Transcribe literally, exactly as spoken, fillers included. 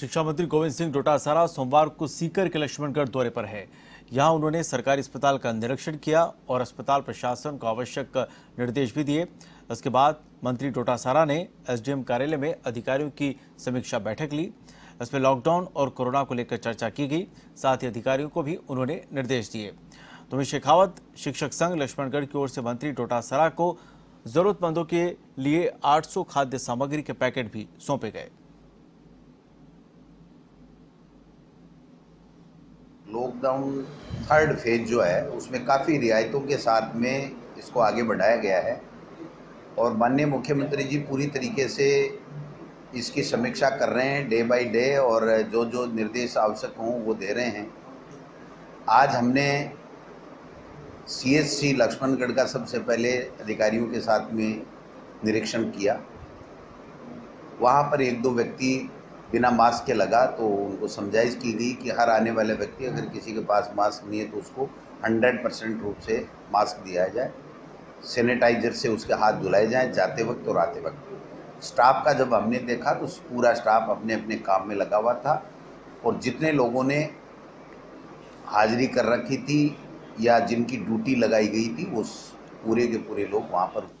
शिक्षा मंत्री गोविंद सिंह डोटासरा सोमवार को सीकर के लक्ष्मणगढ़ दौरे पर है। यहां उन्होंने सरकारी अस्पताल का निरीक्षण किया और अस्पताल प्रशासन को आवश्यक निर्देश भी दिए। इसके बाद मंत्री डोटासरा ने एसडीएम कार्यालय में अधिकारियों की समीक्षा बैठक ली। इसमें लॉकडाउन और कोरोना को लेकर चर्चा की गई। साथ ही अधिकारियों को भी उन्होंने निर्देश दिए। तो वहीं शेखावत शिक्षक संघ लक्ष्मणगढ़ की ओर से मंत्री डोटासरा को जरूरतमंदों के लिए आठ सौ खाद्य सामग्री के पैकेट भी सौंपे गए। लॉकडाउन थर्ड फेज जो है उसमें काफ़ी रियायतों के साथ में इसको आगे बढ़ाया गया है और माननीय मुख्यमंत्री जी पूरी तरीके से इसकी समीक्षा कर रहे हैं डे बाय डे, और जो जो निर्देश आवश्यक हों वो दे रहे हैं। आज हमने सीएससी लक्ष्मणगढ़ का सबसे पहले अधिकारियों के साथ में निरीक्षण किया। वहाँ पर एक दो व्यक्ति बिना मास्क के लगा तो उनको समझाइश की गई कि हर आने वाले व्यक्ति अगर किसी के पास मास्क नहीं है तो उसको सौ परसेंट रूप से मास्क दिया जाए, सैनिटाइजर से उसके हाथ धुलाए जाएं जाते वक्त और आते वक्त। स्टाफ का जब हमने देखा तो पूरा स्टाफ अपने अपने काम में लगा हुआ था और जितने लोगों ने हाजिरी कर रखी थी या जिनकी ड्यूटी लगाई गई थी वो पूरे के पूरे लोग वहाँ पर